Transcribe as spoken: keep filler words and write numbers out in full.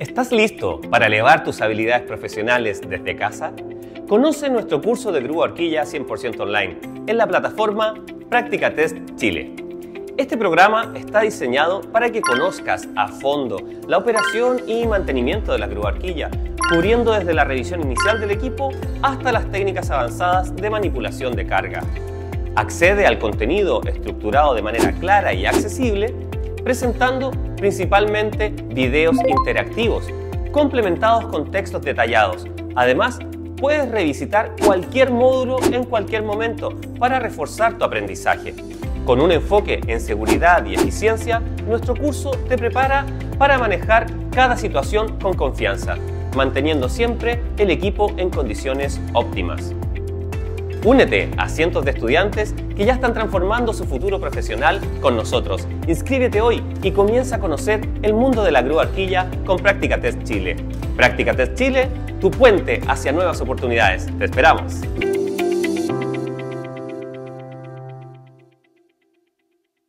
¿Estás listo para elevar tus habilidades profesionales desde casa? Conoce nuestro curso de grúa horquilla cien por ciento online en la plataforma PracticaTest Chile. Este programa está diseñado para que conozcas a fondo la operación y mantenimiento de la grúa horquilla, cubriendo desde la revisión inicial del equipo hasta las técnicas avanzadas de manipulación de carga. Accede al contenido estructurado de manera clara y accesible, presentando principalmente videos interactivos, complementados con textos detallados. Además, puedes revisitar cualquier módulo en cualquier momento para reforzar tu aprendizaje. Con un enfoque en seguridad y eficiencia, nuestro curso te prepara para manejar cada situación con confianza, manteniendo siempre el equipo en condiciones óptimas. Únete a cientos de estudiantes que ya están transformando su futuro profesional con nosotros. Inscríbete hoy y comienza a conocer el mundo de la grúa horquilla con PracticaTest Chile. PracticaTest Chile, tu puente hacia nuevas oportunidades. Te esperamos.